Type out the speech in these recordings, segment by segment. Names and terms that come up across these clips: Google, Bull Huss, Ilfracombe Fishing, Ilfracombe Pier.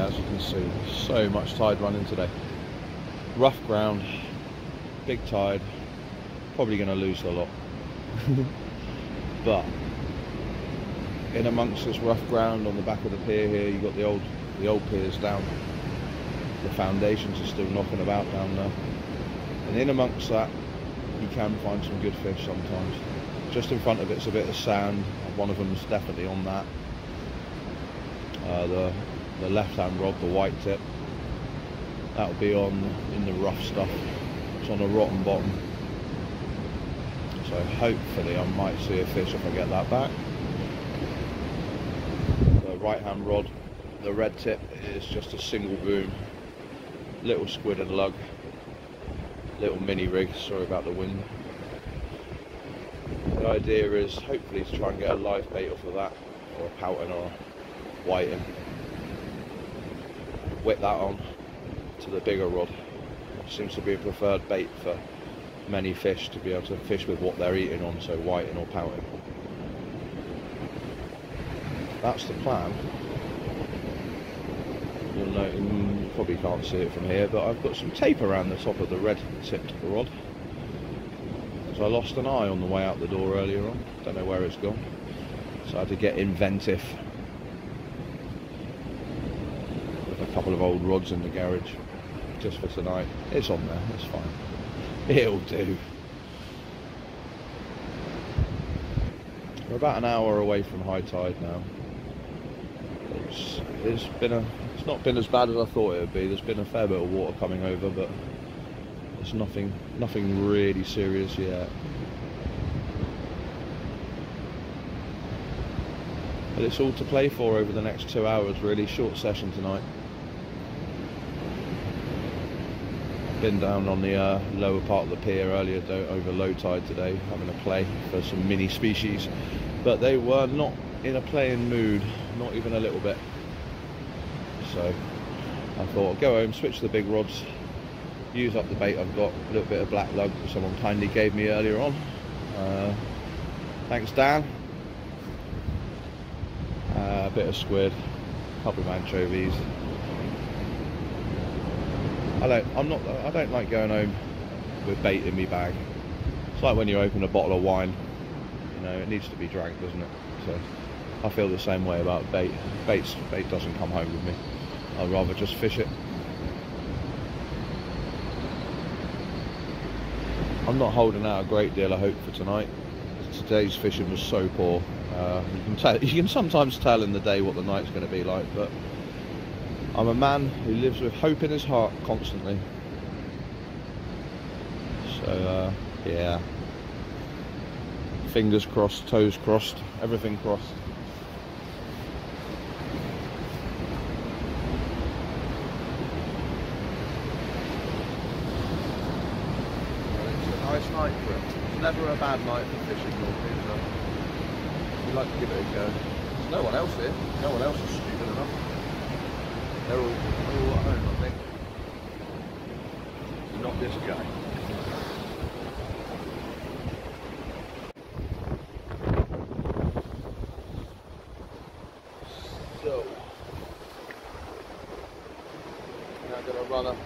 as you can see. So much tide running today. Rough ground, big tide, probably going to lose a lot. But in amongst this rough ground on the back of the pier here, you've got the old piers down. The foundations are still knocking about down there. And in amongst that, you can find some good fish sometimes. Just in front of it's a bit of sand. One of them's definitely on that. The left-hand rod, the white tip, that'll be on in the rough stuff. It's on a rotten bottom. So hopefully I might see a fish if I get that back. The right-hand rod, the red tip, is just a single boom. Little squid and lug. Little mini rig, sorry about the wind. The idea is hopefully to try and get a live bait off of that, or a pouting or a whiting. Whip that on to the bigger rod. Seems to be a preferred bait for many fish, to be able to fish with what they're eating on, so whiting or pouting. That's the plan. You'll know, you probably can't see it from here, but I've got some tape around the top of the red tipped rod. I lost an eye on the way out the door earlier on. Don't know where it's gone. So I had to get inventive. With a couple of old rods in the garage just for tonight. It's on there, it's fine. It'll do. We're about an hour away from high tide now. It's not been as bad as I thought it would be. There's been a fair bit of water coming over, but it's nothing really serious yet. But it's all to play for over the next 2 hours, really. Short session tonight. Been down on the lower part of the pier earlier, over low tide today, having a play for some mini species. But they were not in a playing mood, not even a little bit. So I thought I'd go home, switch to the big rods, use up the bait I've got, a little bit of black lug that someone kindly gave me earlier on. Thanks, Dan. A bit of squid, a couple of anchovies. I don't like going home with bait in me bag. It's like when you open a bottle of wine. You know, it needs to be drank, doesn't it? So I feel the same way about bait. Bait doesn't come home with me. I'd rather just fish it. I'm not holding out a great deal of hope for tonight. Today's fishing was so poor. You can sometimes tell in the day what the night's going to be like, but I'm a man who lives with hope in his heart constantly. So yeah, fingers crossed, toes crossed, everything crossed. Never a bad night for fishing normally, so we like to give it a go. There's no one else here. No one else is stupid enough. They're all at home, I think. Not this guy. So now going to run a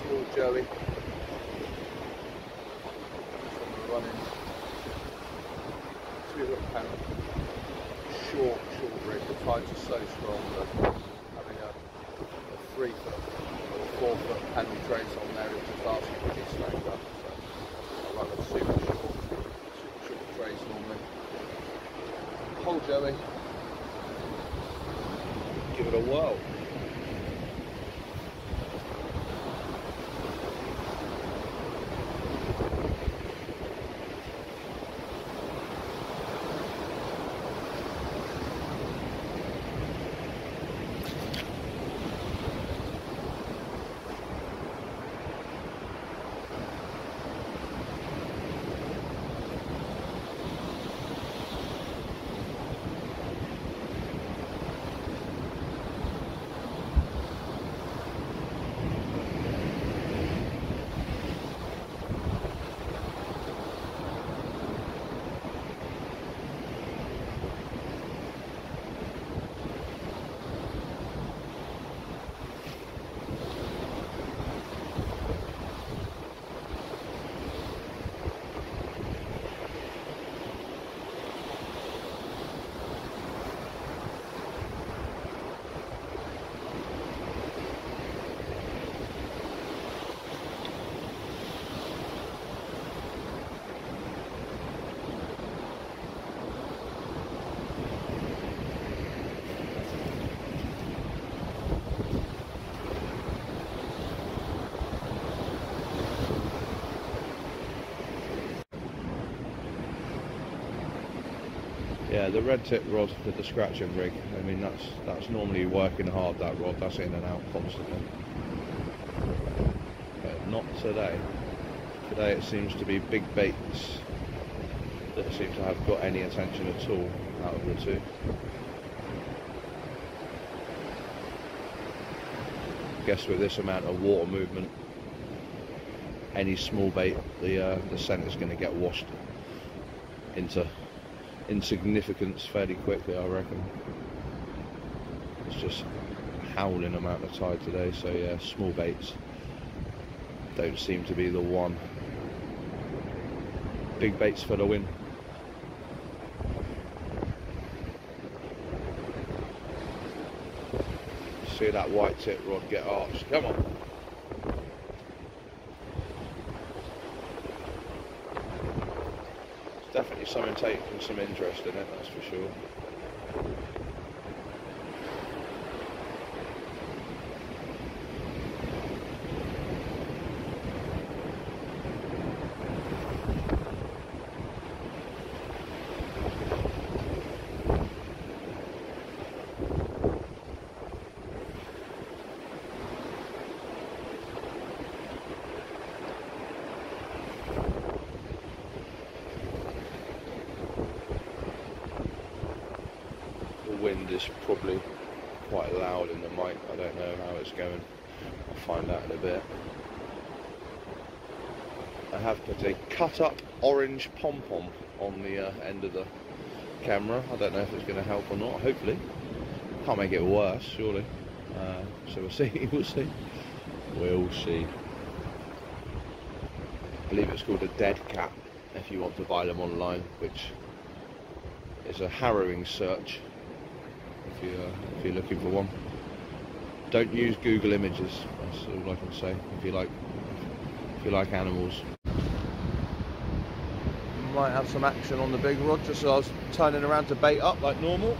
small joey. Short rig, the tides are so strong that having a 3 foot or 4 foot paddle trace on there is just asking to be snagged up. So I run a super short trace normally. Whole joey, give it a whirl. Yeah, the red tip rod with the scratching rig, I mean that's normally working hard, that rod, that's in and out constantly. But not today. Today it seems to be big baits that seem to have got any attention at all out of the two. I guess with this amount of water movement, any small bait, the scent is going to get washed into insignificance fairly quickly, I reckon. It's just a howling amount of tide today, so yeah, small baits don't seem to be the one. Big baits for the win. See that white tip rod get arched, come on! Definitely something taking some interest in it, that's for sure. Wind is probably quite loud in the mic, I don't know how it's going, I'll find out in a bit. I have put a cut up orange pom-pom on the end of the camera. I don't know if it's going to help or not, hopefully. Can't make it worse, surely. So we'll see, we'll see. We'll see. I believe it's called a dead cat if you want to buy them online, which is a harrowing search. If you're looking for one, don't use Google Images. That's all I can say. If you like animals, might have some action on the big rod. Just so I was turning around to bait up like normal.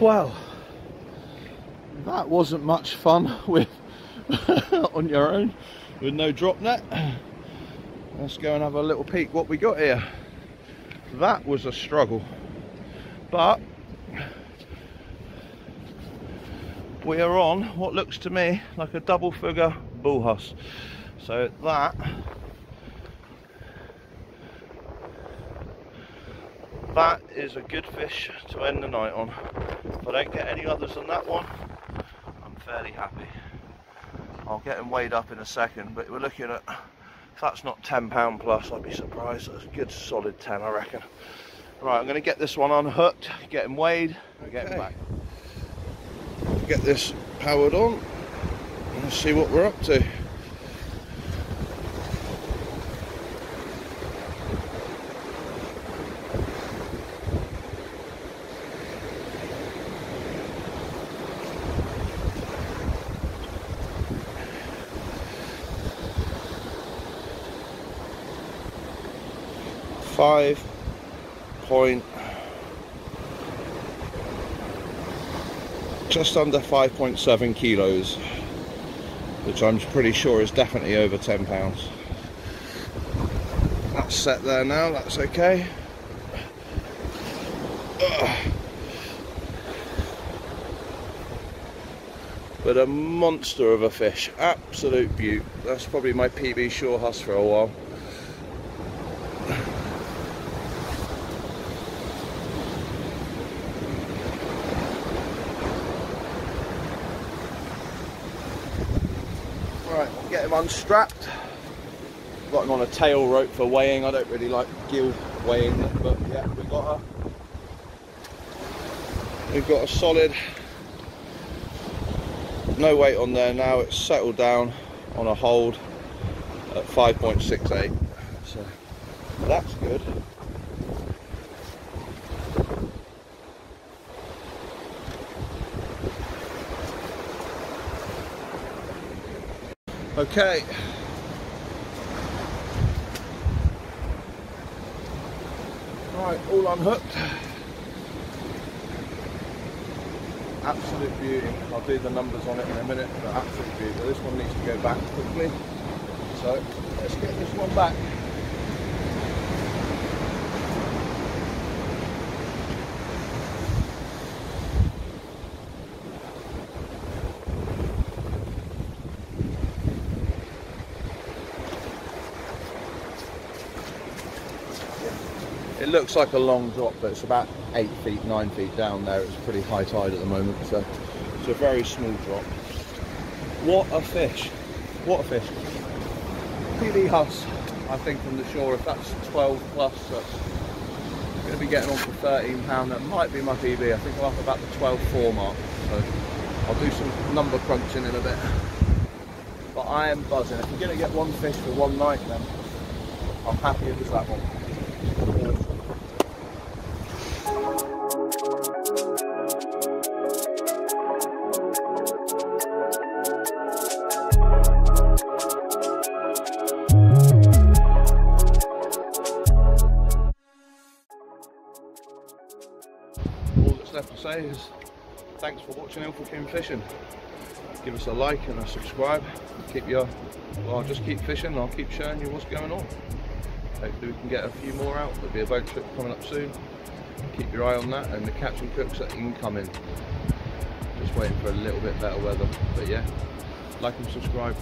Well, that wasn't much fun with on your own with no drop net. Let's go and have a little peek what we got here. That was a struggle, but we are on what looks to me like a double figure Bull Huss. So that is a good fish to end the night on. If I don't get any others on that one, I'm fairly happy. I'll get him weighed up in a second, but we're looking at, if that's not £10 plus, I'd be surprised. That's a good solid 10, I reckon. Right, I'm going to get this one unhooked, get him weighed, and get him back. Get this powered on and see what we're up to. Just under 5.7 kilos, which I'm pretty sure is definitely over 10 pounds. That's set there now, that's okay. But a monster of a fish, absolute beaut. That's probably my PB Shore Huss for a while. Get him unstrapped. Got him on a tail rope for weighing. I don't really like gill weighing, but yeah, we got her. We've got a solid, no weight on there now. It's settled down on a hold at 5.68. So that's good. Okay, right, all unhooked. Absolute beauty. I'll do the numbers on it in a minute, but absolute beauty. This one needs to go back quickly, so let's get this one back. It looks like a long drop, but it's about 8 feet, 9 feet down there. It's pretty high tide at the moment, so it's a very small drop. What a fish, what a fish. PB Huss, I think, from the shore. If that's 12 plus, that's going to be getting on for £13. That might be my PB. I think I'm up about the 12.4 mark, so I'll do some number crunching in a bit. But I am buzzing. If you're going to get one fish for one night, then I'm happy it was that one. All that's left to say is thanks for watching Ilfracombe Fishing. Give us a like and a subscribe. Well, just keep fishing and I'll keep showing you what's going on. Hopefully we can get a few more out. There'll be a boat trip coming up soon. Keep your eye on that, and the catch and cooks are incoming. Just waiting for a little bit better weather. But yeah, like and subscribe.